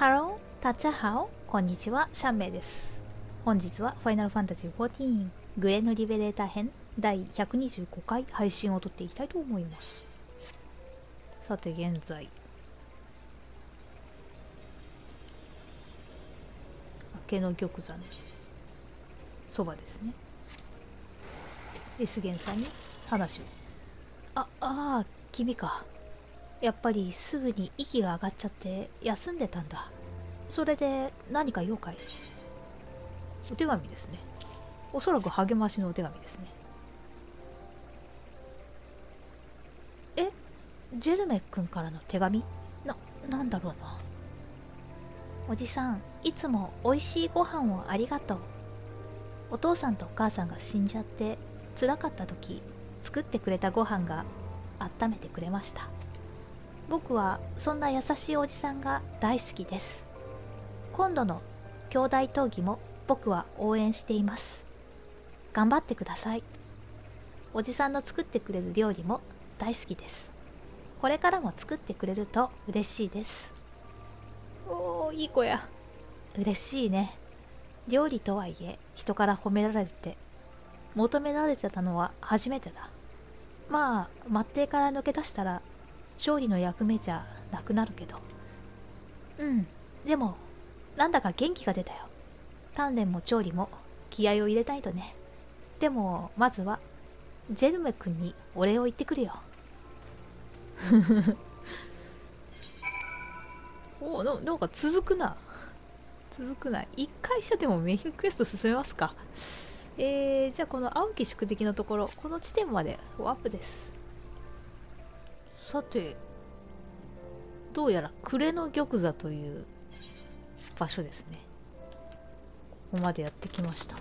ハロー、タッチャハオ、こんにちは、シャンメイです。本日はファイナルファンタジー14グレのリベレーター編第125回配信を撮っていきたいと思います。さて現在、明けの玉座のそばですね。S源さんに話を。ああ、君か。やっぱりすぐに息が上がっちゃって休んでたんだ。それで何か用かい？お手紙ですね。おそらく励ましのお手紙ですね。え、ジェルメ君からの手紙？なんだろうな。おじさん、いつもおいしいご飯をありがとう。お父さんとお母さんが死んじゃってつらかった時、作ってくれたご飯が温めてくれました。僕はそんな優しいおじさんが大好きです。今度の兄弟闘技も僕は応援しています。頑張ってください。おじさんの作ってくれる料理も大好きです。これからも作ってくれると嬉しいです。おお、いい子や。嬉しいね。料理とはいえ人から褒められて求められてたのは初めてだ。まあ末底から抜け出したら勝利の役目じゃなくなるけど。うん、でもなんだか元気が出たよ。鍛錬も調理も気合を入れないとね。でもまずはジェルメ君にお礼を言ってくるよ。おお、なんか続くな。続くな。一回したでもメインクエスト進めますか。じゃあこの青き宿敵のところ、この地点までワープです。さて、どうやら暮の玉座という場所ですね。ここまでやってきました。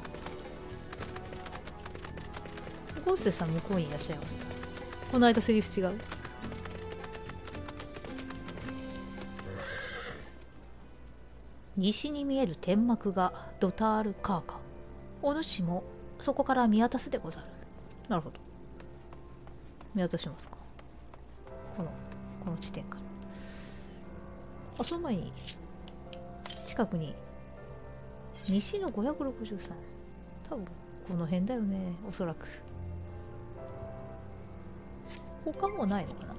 ゴーステさん向こうにいらっしゃいます。この間セリフ違う。西に見える天幕がドタールカーカ。お主もそこから見渡すでござる。なるほど。見渡しますか。この地点から。あ、その前に、近くに、西の563。多分、この辺だよね、おそらく。他もないのかな？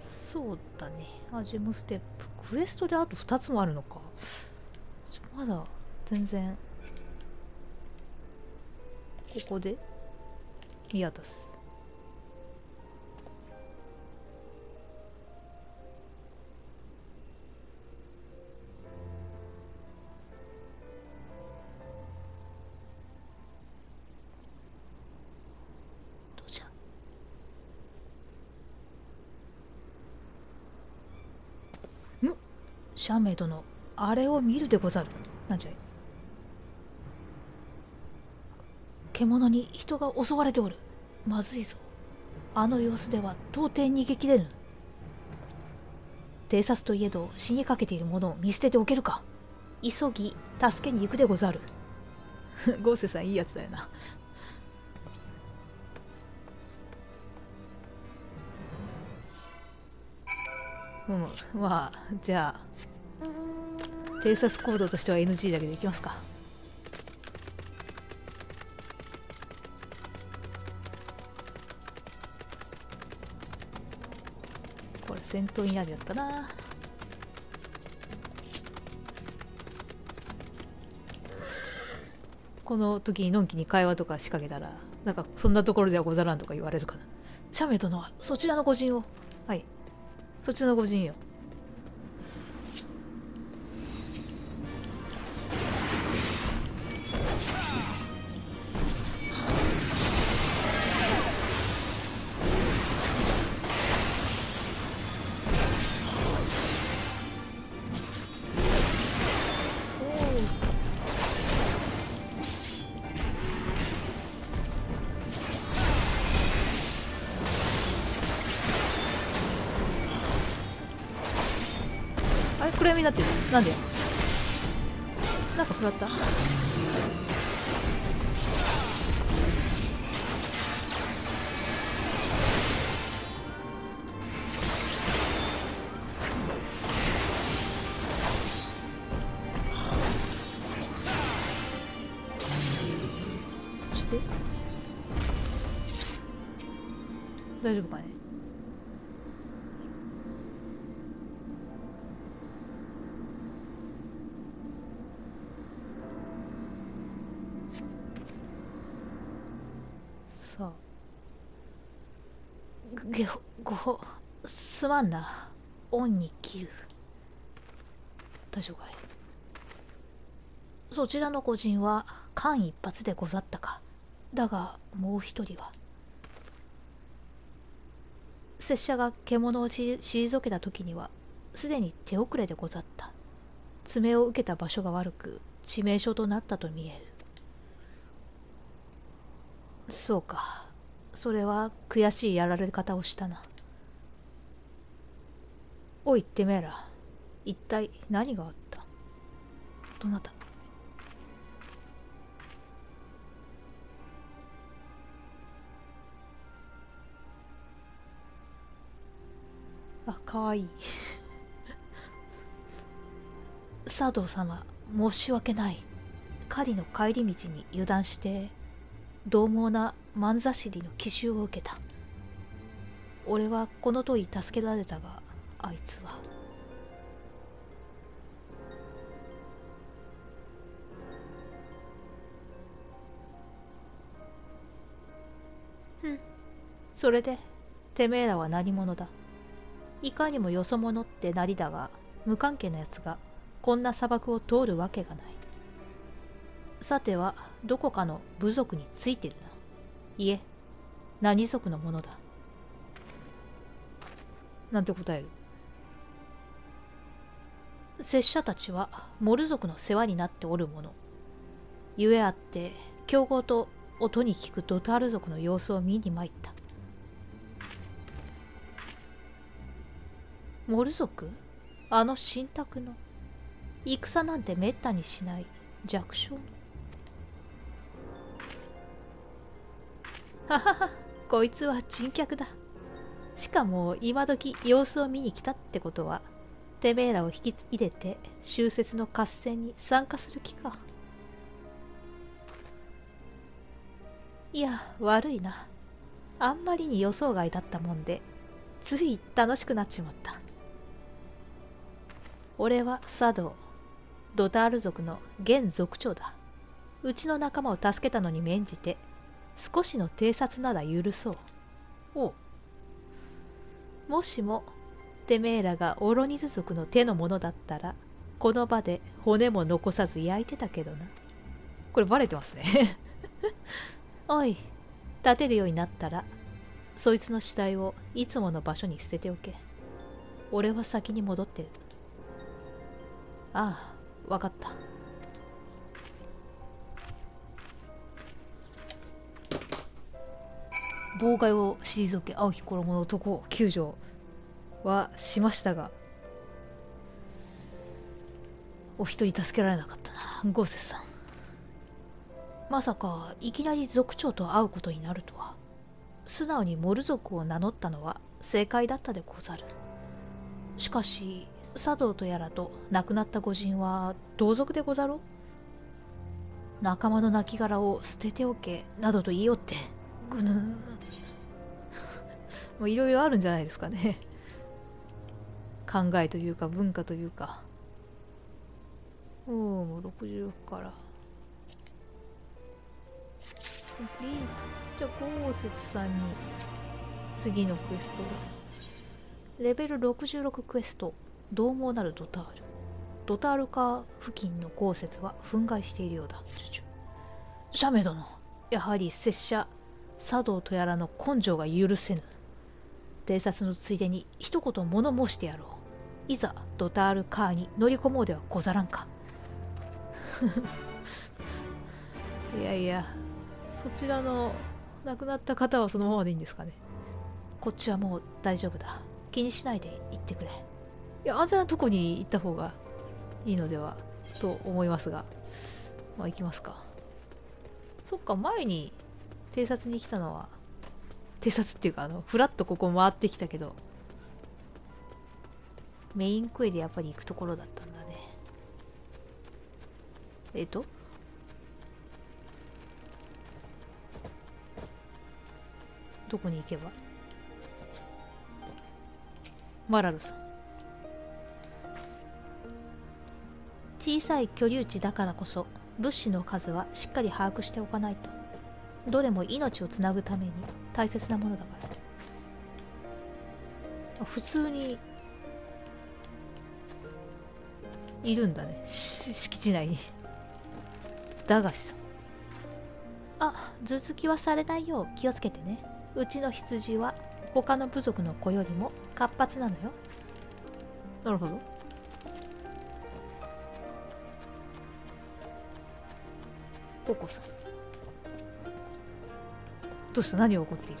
そうだね。あ、ジムステップ。クエストであと2つもあるのか。まだ、全然。ここで見渡す。どうじゃ。む、シャメイ殿、あれを見るでござる。なんじゃい。獣に人が襲われておる。まずいぞ。あの様子では到底逃げきれぬ。偵察といえど死にかけているものを見捨てておけるか。急ぎ助けに行くでござる。ゴーセさんいいやつだよな。うん、まあじゃあ偵察行動としては NG だけどいきますか。先頭になるやつかな。この時にのんきに会話とか仕掛けたら、なんかそんなところではござらんとか言われるかな。シャメ殿はそちらの御陣を。はい、そちらの御陣よ。暗闇になってる。なんでなんか食らった。大丈夫かね。さあ、すまんな、オンに切る。大丈夫かい。そちらの個人は間一髪でござったか。だがもう一人は、拙者が獣を退けた時にはすでに手遅れでござった。爪を受けた場所が悪く致命傷となったと見える。そうか、それは悔しいやられ方をしたな。おいてめえら、一体何があった。どなた。あ、かわいい。佐藤様、申し訳ない。狩りの帰り道に油断して獰猛なまんざしりの奇襲を受けた。俺はこの問い助けられたが、あいつは。ふん、それでてめえらは何者だ。いかにもよそ者ってなりだが、無関係なやつがこんな砂漠を通るわけがない。さてはどこかの部族についてるな。いえ、何族のものだ。なんて答える。拙者たちはモル族の世話になっておるもの。ゆえあって強豪と音に聞くドタール族の様子を見に参った。モル族、あの神託の戦なんてめったにしない弱小の。ははは、こいつは珍客だ。しかも今時様子を見に来たってことは、てめえらを引き入れて秋節の合戦に参加する気か。いや、悪いな。あんまりに予想外だったもんで、つい楽しくなっちまった。俺は佐藤、ドタール族の現族長だ。うちの仲間を助けたのに免じて、少しの偵察なら許そう。おう。もしも、てめえらがオロニズ族の手のものだったら、この場で骨も残さず焼いてたけどな。これバレてますね。おい、立てるようになったら、そいつの死体をいつもの場所に捨てておけ。俺は先に戻ってる。ああ、わかった。妨害を退け、青き衣の男を救助はしましたが、お一人助けられなかったな、ゴーセスさん。まさかいきなり族長と会うことになるとは。素直にモル族を名乗ったのは正解だったでござる。しかし佐藤とやらと亡くなった御人は同族でござろう。仲間の亡骸を捨てておけなどと言いよって、ぐぬー。もういろいろあるんじゃないですかね。考えというか文化というか。おお、もう60からコンプリート。じゃあ豪雪さんに次のクエストを。レベル66クエスト、獰猛なるドタール。ドタールカー付近の豪雪は憤慨しているようだ。シャメ殿、やはり拙者茶道とやらの根性が許せぬ。偵察のついでに一言物申してやろう。いざドタールカーに乗り込もうではござらんか。いやいや、そちらの亡くなった方はそのままでいいんですかね。こっちはもう大丈夫だ。気にしないで行ってくれ。いや、安全なとこに行った方がいいのではと思いますが、まあ行きますか。そっか、前に偵察に来たのは、偵察っていうか、ふらっとここ回ってきたけど、メインクエでやっぱり行くところだったんだね。どこに行けばマラルさん。小さい居留地だからこそ物資の数はしっかり把握しておかないと。どれも命をつなぐために大切なものだから。普通にいるんだね、敷地内に。駄菓子さん。あ、頭突きはされないよう気をつけてね。うちの羊は他の部族の子よりも活発なのよ。なるほど。ココさん。どうした、何が起こってい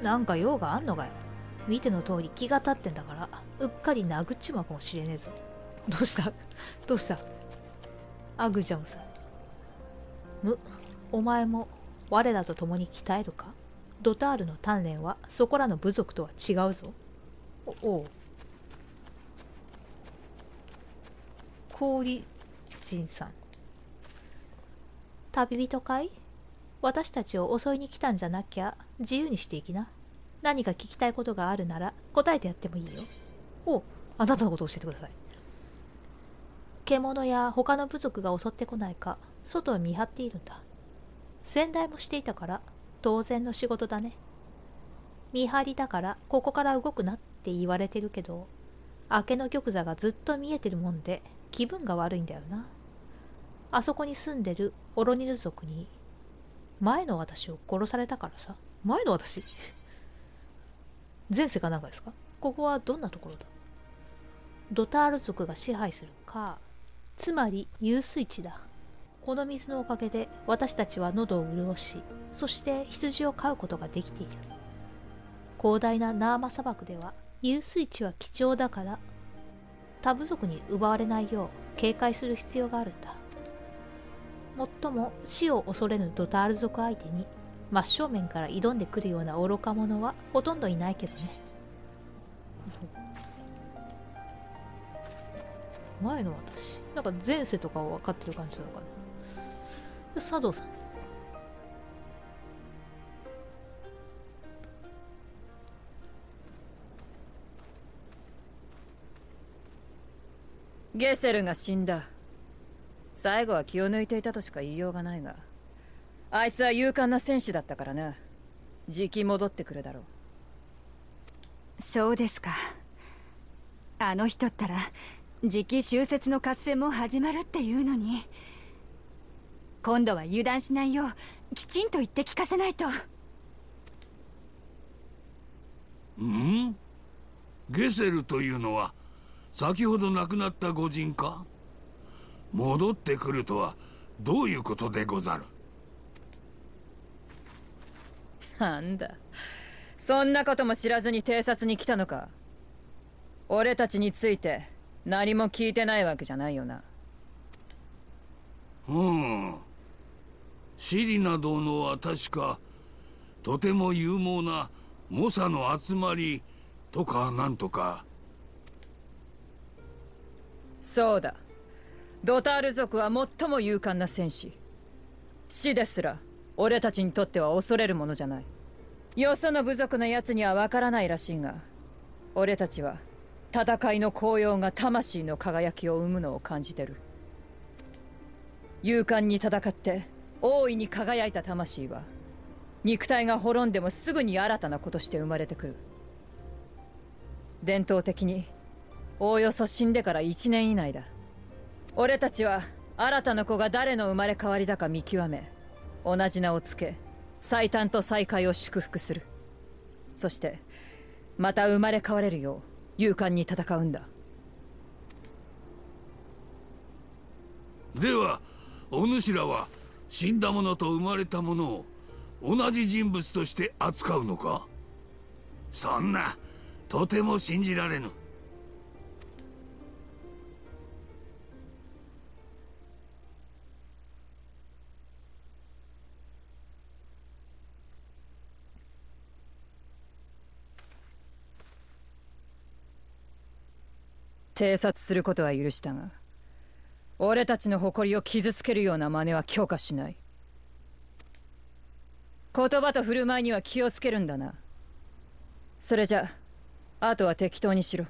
る。なんか用があんのかよ。見ての通り気が立ってんだから、うっかり殴っちまうかもしれねえぞ。どうしたどうした。アグジャムさん。む、お前も我らと共に鍛えるか。ドタールの鍛錬はそこらの部族とは違うぞ。おう。氷人さん。旅人かい。私たちを襲いに来たんじゃなきゃ自由にしていきな。何か聞きたいことがあるなら答えてやってもいいよ。おう、あなたのことを教えてください。獣や他の部族が襲ってこないか外を見張っているんだ。先代もしていたから当然の仕事だね。見張りだからここから動くなって言われてるけど、明けの玉座がずっと見えてるもんで気分が悪いんだよな。あそこに住んでるオロニル族に前の私を殺されたからさ。前の私前世かなんかですか。ここはどんなところだ。ドタール族が支配するか、つまり遊水地だ。この水のおかげで私たちは喉を潤し、そして羊を飼うことができている。広大なナーマ砂漠では遊水地は貴重だから、他部族に奪われないよう警戒する必要があるんだ。もっとも死を恐れぬドタール族相手に真正面から挑んでくるような愚か者はほとんどいないけどね。前の私なんか前世とかを分かってる感じなのかな。佐藤さん。ゲセルが死んだ。最後は気を抜いていたとしか言いようがないが、あいつは勇敢な戦士だったからな。じき戻ってくるだろう。そうですか。あの人ったらじき終節の合戦も始まるっていうのに。今度は油断しないようきちんと言って聞かせないと。ん？ゲセルというのは先ほど亡くなった御人か。戻ってくるとはどういうことでござる。なんだ、そんなことも知らずに偵察に来たのか。俺たちについて何も聞いてないわけじゃないよな。うん。シリナ殿は確かとても勇猛な猛者の集まりとかなんとか。そうだ。ドタール族は最も勇敢な戦士。死ですら俺たちにとっては恐れるものじゃない。よその部族のやつにはわからないらしいが、俺たちは戦いの紅葉が魂の輝きを生むのを感じてる。勇敢に戦って大いに輝いた魂は、肉体が滅んでもすぐに新たな子として生まれてくる。伝統的におおよそ死んでから1年以内だ。俺たちは新たな子が誰の生まれ変わりだか見極め、同じ名をつけ最短と再会を祝福する。そしてまた生まれ変われるよう勇敢に戦うんだ。ではお主らは死んだ者と生まれた者を同じ人物として扱うのか。そんなとても信じられぬ。偵察することは許したが、俺たちの誇りを傷つけるような真似は許可しない。言葉と振る舞いには気をつけるんだな。それじゃあとは適当にしろ。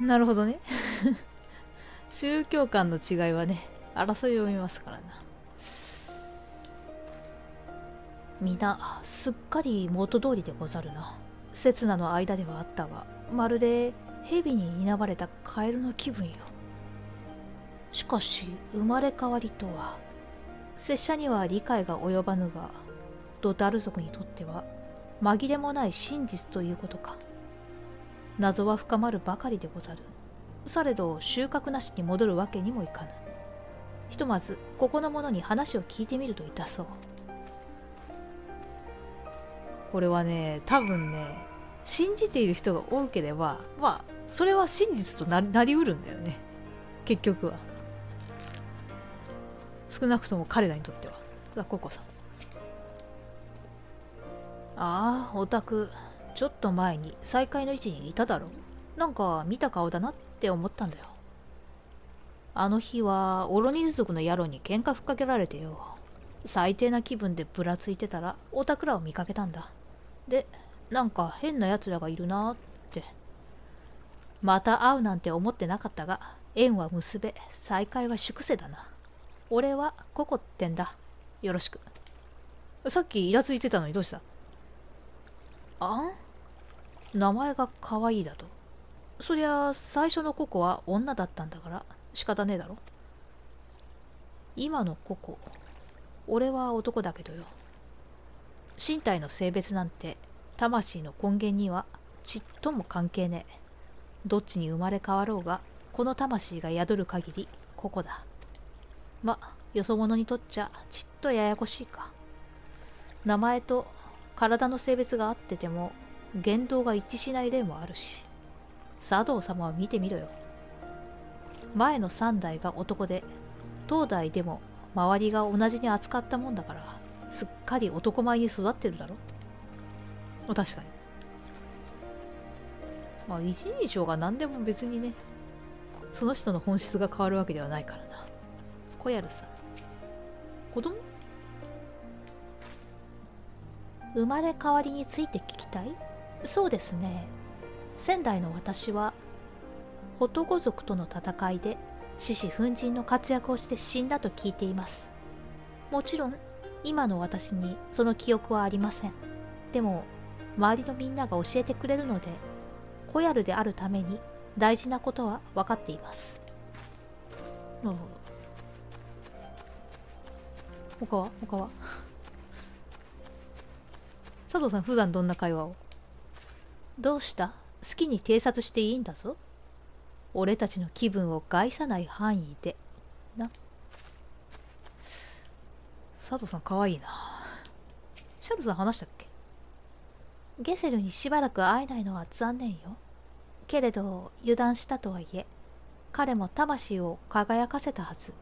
なるほどね。宗教観の違いはね、争いを見ますからな。皆、すっかり元通りでござるな。刹那の間ではあったが、まるで蛇に睨まれたカエルの気分よ。しかし、生まれ変わりとは。拙者には理解が及ばぬが、ドタル族にとっては、紛れもない真実ということか。謎は深まるばかりでござる。されど、収穫なしに戻るわけにもいかぬ。ひとまず、ここの者に話を聞いてみるといたそう。これはね、多分ね、信じている人が多ければ、まあ、それは真実となりうるんだよね。結局は。少なくとも彼らにとっては。ザココさん。ああ、オタク。ちょっと前に再会の位置にいただろう。なんか見た顔だなって思ったんだよ。あの日は、オロニズ族の野郎に喧嘩ふっかけられてよ。最低な気分でぶらついてたら、オタクらを見かけたんだ。で、なんか変な奴らがいるなーって。また会うなんて思ってなかったが、縁は結べ、再会は宿世だな。俺はココってんだ。よろしく。さっきイラついてたのにどうした？あん？名前が可愛いだと。そりゃ、最初のココは女だったんだから、仕方ねえだろ。今のココ。俺は男だけどよ。身体の性別なんて、魂の根源にはちっとも関係ねえ。どっちに生まれ変わろうが、この魂が宿る限り、ここだ。ま、よそ者にとっちゃ、ちっとややこしいか。名前と体の性別が合ってても、言動が一致しない例もあるし。茶道様を見てみろよ。前の三代が男で、当代でも、周りが同じに扱ったもんだから、すっかり男前に育ってるだろ。確かに。まあ、一人称が何でも別にね、その人の本質が変わるわけではないからな。小やるさん。子供？生まれ変わりについて聞きたい？そうですね。仙台の私は、ホトゴ族との戦いで、獅子奮陣の活躍をして死んだと聞いています。もちろん、今の私にその記憶はありません。でも、周りのみんなが教えてくれるので、コヤルであるために大事なことは分かっています。なるほど。他は佐藤さん、普段どんな会話を？どうした？好きに偵察していいんだぞ。俺たちの気分を害さない範囲でな。佐藤さんかわいいな。シャルさん話したっけ？ゲセルにしばらく会えないのは残念よ。けれど油断したとはいえ、彼も魂を輝かせたはず。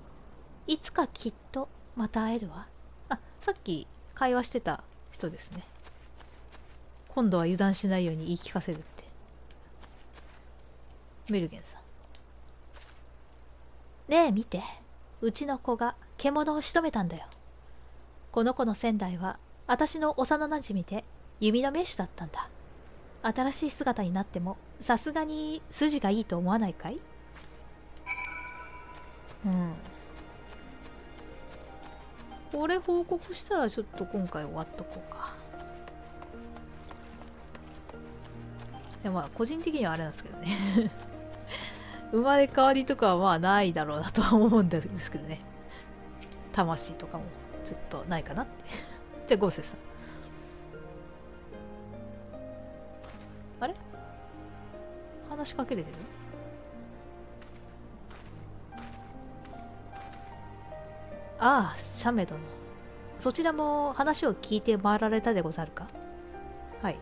いつかきっとまた会えるわ。あ、さっき会話してた人ですね。今度は油断しないように言い聞かせるって。メルゲンさん。ねえ見て、うちの子が獣を仕留めたんだよ。この子の仙台は私の幼なじみで弓の名手だったんだ。新しい姿になってもさすがに筋がいいと思わないかい？うん。これ報告したらちょっと今回終わっとこうか。でもまあ個人的にはあれなんですけどね。生まれ変わりとかはまあないだろうなとは思うんですけどね。魂とかもちょっとないかなって。じゃあ、ゴーセさん。あれ？話しかけれてる？ああ、シャメ殿。そちらも話を聞いて回られたでござるか？はい。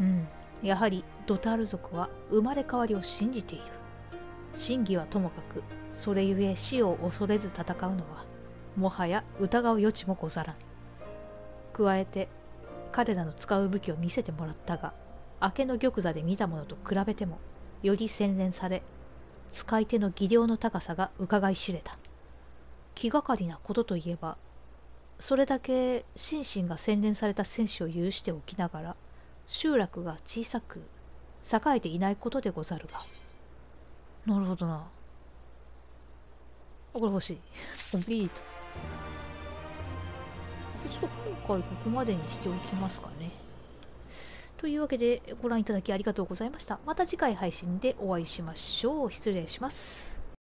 うん。やはりドタール族は生まれ変わりを信じている。真偽はともかく、それゆえ死を恐れず戦うのは、もはや疑う余地もござらん。加えて、彼らの使う武器を見せてもらったが、明けの玉座で見たものと比べても、より洗練され、使い手の技量の高さがうかがい知れた。気がかりなことといえば、それだけ心身が洗練された戦士を有しておきながら、集落が小さく、栄えていないことでござるが。なるほどな。これ欲しい。コンプリート。ちょっと今回ここまでにしておきますかね。というわけでご覧いただきありがとうございました。また次回配信でお会いしましょう。失礼します。